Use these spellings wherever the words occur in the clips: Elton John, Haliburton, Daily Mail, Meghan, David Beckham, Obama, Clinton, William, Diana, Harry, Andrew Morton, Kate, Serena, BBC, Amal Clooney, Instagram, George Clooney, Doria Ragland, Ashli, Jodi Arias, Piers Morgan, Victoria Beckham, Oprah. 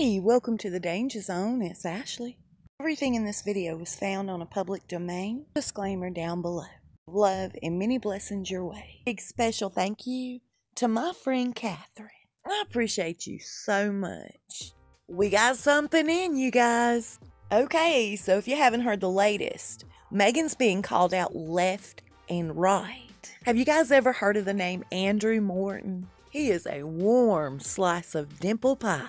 Hey, welcome to the Danger Zone. It's Ashley. Everything in this video was found on a public domain. Disclaimer down below. Love and many blessings your way. Big special thank you to my friend Catherine. I appreciate you so much. We got something in, you guys. Okay, so if you haven't heard the latest, Meghan's being called out left and right. Have you guys ever heard of the name Andrew Morton? He is a warm slice of dimple pie.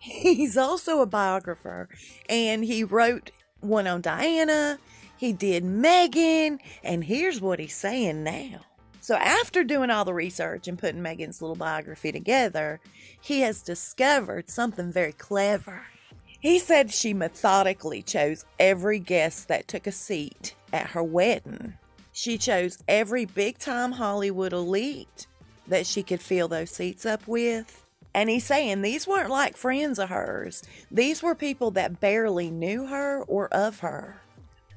He's also a biographer, and he wrote one on Diana. He did Meghan, and here's what he's saying now. So after doing all the research and putting Meghan's little biography together, he has discovered something very clever. He said she methodically chose every guest that took a seat at her wedding. She chose every big-time Hollywood elite that she could fill those seats up with. And he's saying these weren't like friends of hers. These were people that barely knew her or of her.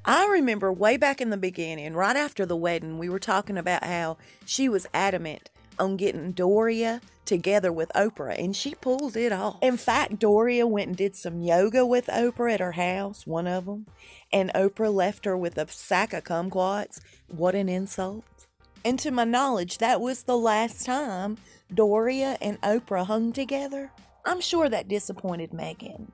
I remember way back in the beginning, right after the wedding, we were talking about how she was adamant on getting Doria together with Oprah, and she pulled it off. In fact, Doria went and did some yoga with Oprah at her house, one of them, and Oprah left her with a sack of kumquats. What an insult. And to my knowledge, that was the last time Doria and Oprah hung together. I'm sure that disappointed Meghan.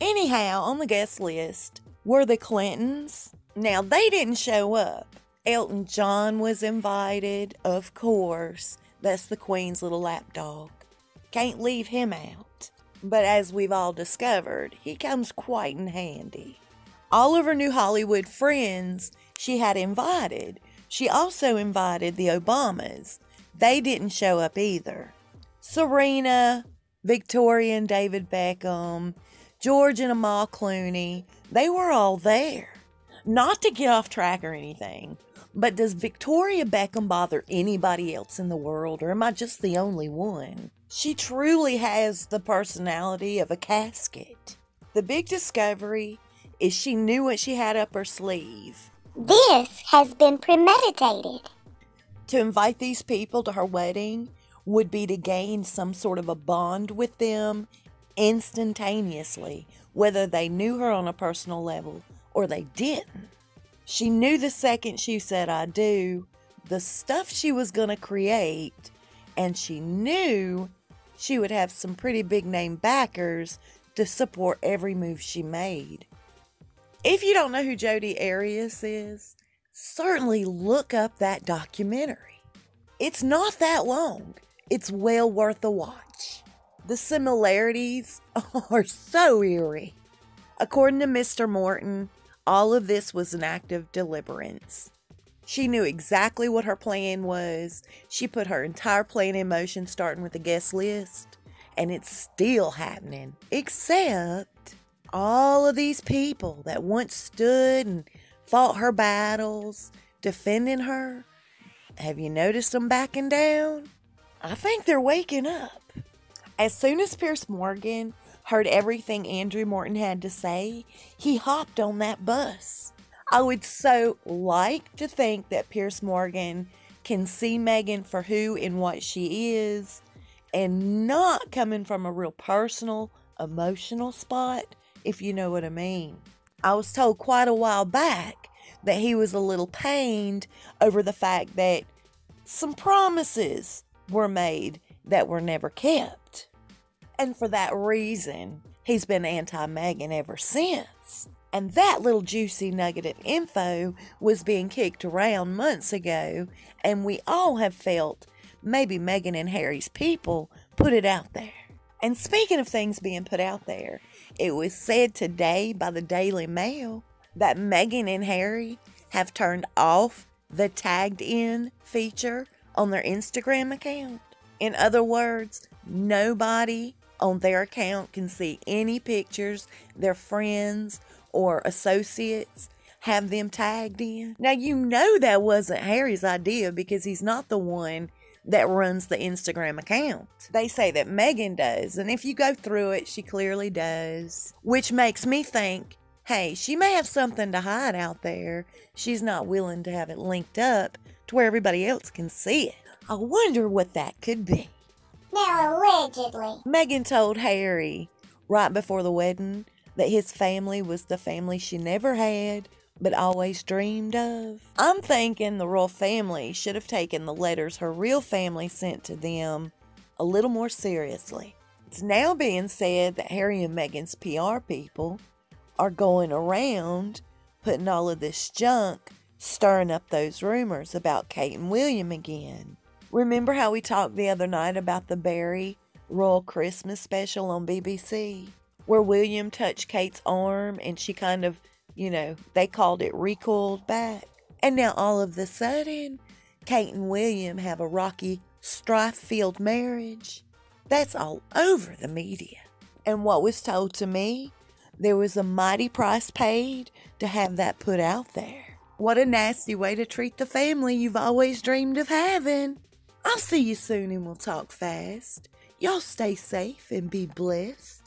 Anyhow, on the guest list were the Clintons. Now, they didn't show up. Elton John was invited, of course. That's the Queen's little lapdog. Can't leave him out. But as we've all discovered, he comes quite in handy. All of her new Hollywood friends she had invited. She also invited the Obamas. They didn't show up either. Serena, Victoria and David Beckham, George and Amal Clooney, they were all there. Not to get off track or anything, but does Victoria Beckham bother anybody else in the world, or am I just the only one? She truly has the personality of a casket. The big discovery is she knew what she had up her sleeve. This has been premeditated. To invite these people to her wedding would be to gain some sort of a bond with them instantaneously, whether they knew her on a personal level or they didn't. She knew the second she said, "I do," the stuff she was going to create, and she knew she would have some pretty big name backers to support every move she made. If you don't know who Jodi Arias is, certainly look up that documentary. It's not that long. It's well worth a watch. The similarities are so eerie. According to Mr. Morton, all of this was an act of deliberance. She knew exactly what her plan was. She put her entire plan in motion, starting with the guest list, and it's still happening, except all of these people that once stood and fought her battles, defending her, have you noticed them backing down? I think they're waking up. As soon as Piers Morgan heard everything Andrew Morton had to say, he hopped on that bus. I would so like to think that Piers Morgan can see Meghan for who and what she is, and not coming from a real personal, emotional spot, if you know what I mean. I was told quite a while back that he was a little pained over the fact that some promises were made that were never kept. And for that reason, he's been anti-Meghan ever since. And that little juicy nugget of info was being kicked around months ago, and we all have felt maybe Meghan and Harry's people put it out there. And speaking of things being put out there, it was said today by the Daily Mail that Meghan and Harry have turned off the tagged in feature on their Instagram account. In other words, nobody on their account can see any pictures their friends or associates have them tagged in. Now, you know that wasn't Harry's idea because he's not the one that runs the Instagram account. They say that Meghan does, and if you go through it, she clearly does. Which makes me think, hey, she may have something to hide out there. She's not willing to have it linked up to where everybody else can see it. I wonder what that could be. Now, allegedly, Meghan told Harry right before the wedding that his family was the family she never had but always dreamed of. I'm thinking the royal family should have taken the letters her real family sent to them a little more seriously. It's now being said that Harry and Meghan's PR people are going around putting all of this junk, stirring up those rumors about Kate and William again. Remember how we talked the other night about the Barry Royal Christmas special on BBC, where William touched Kate's arm and she kind of, you know, they called it recoiled back. And now all of a sudden, Kate and William have a rocky, strife-filled marriage. That's all over the media. And what was told to me, there was a mighty price paid to have that put out there. What a nasty way to treat the family you've always dreamed of having. I'll see you soon and we'll talk fast. Y'all stay safe and be blessed.